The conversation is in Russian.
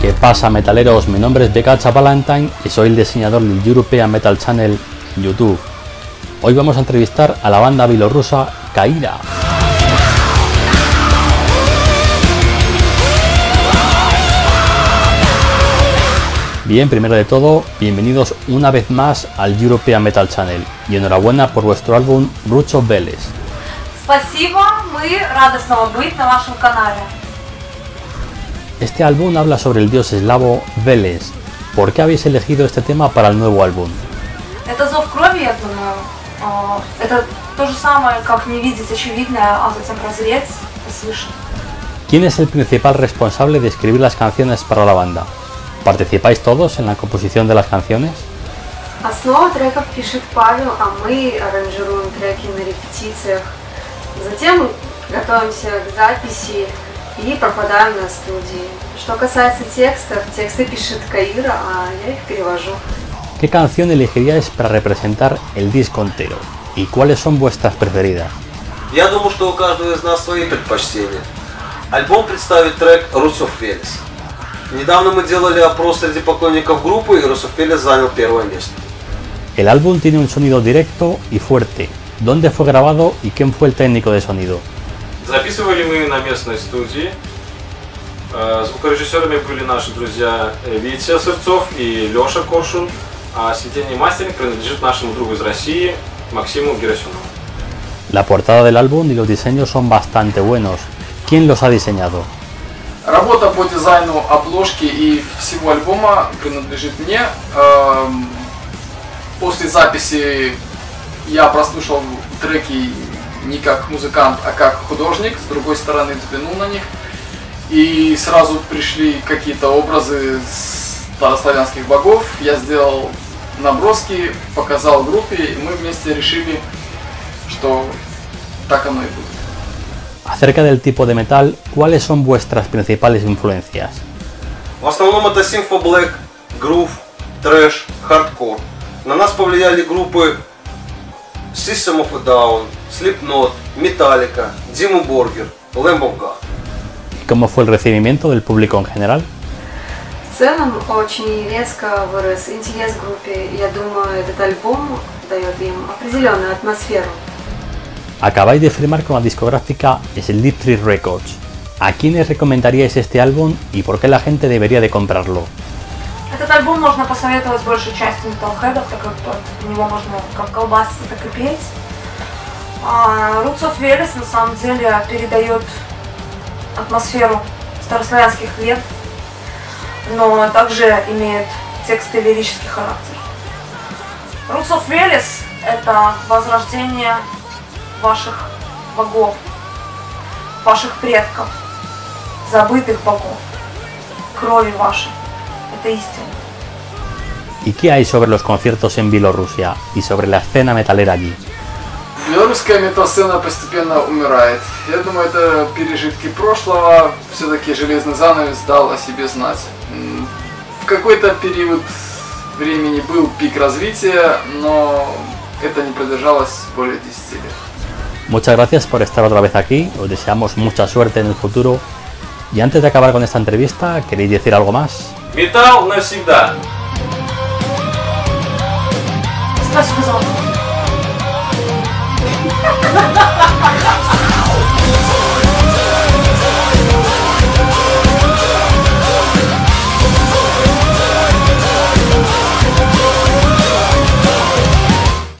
¿Qué pasa, metaleros? Mi nombre es Vegazza Valentine y soy el diseñador del European Metal Channel en YouTube. Hoy vamos a entrevistar a la banda bielorrusa Kaira. Bien, primero de todo, bienvenidos una vez más al European Metal Channel y enhorabuena por vuestro álbum Roots of Veles. Спасибо, мы рады снова быть на вашем канале. Este álbum habla sobre el dios eslavo Veles. ¿Por qué habéis elegido este tema para el nuevo álbum? Это зов крови, я думаю. Это то же самое, как не видеть очевидное, а затем прозреть и слышать. ¿Quién es el principal responsable de escribir las canciones para la banda? ¿Participáis todos en la composición de las canciones? Основу треков пишет Павел, а мы аранжируем треки на репетициях. Затем готовимся к записи и пропадаем на студии. Что касается текстов, тексты пишет Каира, а я их перевожу. ¿Qué canción elegiríais para representar el disco entero? ¿Y cuáles son vuestras preferidas? Я думаю, что у каждого из нас свои предпочтения. Альбом представит трек Roots of Veles. Недавно мы делали опрос среди поклонников группы, и Русофелис занял первое место. El álbum tiene un sonido directo y fuerte. ¿Dónde fue grabado y quién fue el técnico de sonido? Записывали мы на местной студии. Звукорежиссерами были наши друзья Витя Сырцов и Лёша Коршун, а сведение и мастеринг принадлежит нашему другу из России Максиму Герасюнову. La portada del álbum y los diseños son bastante buenos. ¿Quién los ha diseñado? Работа по дизайну обложки и всего альбома принадлежит мне. После записи я прослушал треки не как музыкант, а как художник. С другой стороны взглянул на них. И сразу пришли какие-то образы старославянских богов. Я сделал наброски, показал группе, и мы вместе решили, что так оно и будет. Acerca del tipo de metal, ¿cuáles son vuestras principales influencias? В основном это симфоблэк, грув, трэш, хардкор. На нас повлияли группы System of a Down, Slipknot, Metallica, Dimmu Borgir, Lamborga. ¿Cómo fue el recibimiento del público en general? В целом очень резко вырос интерес к группе. Я думаю, этот альбом дает им определенную атмосферу. Acabáis de firmar con la discográfica Sliptrick Records. ¿A quiénes recomendaríais este álbum y por qué la gente debería de comprarlo? Этот альбом можно посоветовать большей части металлхедов, так как под него можно как колбаситься, так и петь. Roots of Veles на самом деле передает атмосферу старославянских лет, но также имеет тексты лирический характер. Roots of Veles – это возрождение ваших богов, ваших предков, забытых богов, крови вашей. Это истина. ¿Y qué hay sobre los conciertos en Bielorrusia y sobre la escena metalera allí? Белорусская метал-сцена постепенно умирает. Я думаю, это пережитки прошлого. Все-таки железный занавес дал о себе знать. В какой-то период времени был пик развития, но это не продержалось более 10 лет. Muchas gracias por estar otra vez aquí, os deseamos mucha suerte en el futuro. Y antes de acabar con esta entrevista, ¿queréis decir algo más? Metal навсегда. Спасибо за